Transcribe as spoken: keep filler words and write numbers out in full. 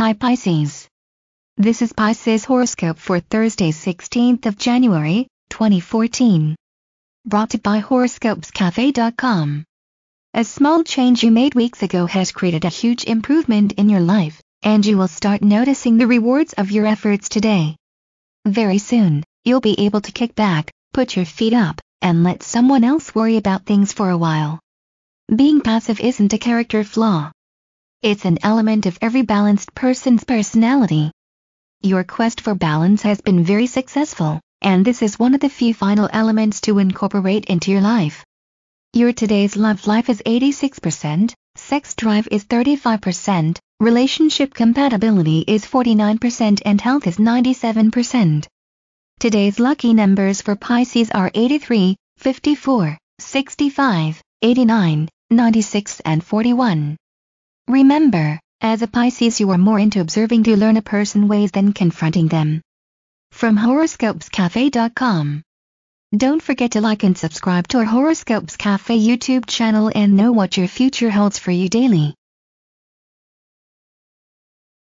Hi Pisces. This is Pisces horoscope for Thursday, sixteenth of January, twenty fourteen. Brought to you by Horoscopes Cafe dot com. A small change you made weeks ago has created a huge improvement in your life, and you will start noticing the rewards of your efforts today. Very soon, you'll be able to kick back, put your feet up, and let someone else worry about things for a while. Being passive isn't a character flaw. It's an element of every balanced person's personality. Your quest for balance has been very successful, and this is one of the few final elements to incorporate into your life. Your today's love life is eighty-six percent, sex drive is thirty-five percent, relationship compatibility is forty-nine percent, and health is ninety-seven percent. Today's lucky numbers for Pisces are eighty-three, fifty-four, sixty-five, eighty-nine, ninety-six, and forty-one. Remember, as a Pisces, you are more into observing to learn a person's ways than confronting them. From Horoscopes Cafe dot com. Don't forget to like and subscribe to our Horoscopes Cafe YouTube channel and know what your future holds for you daily.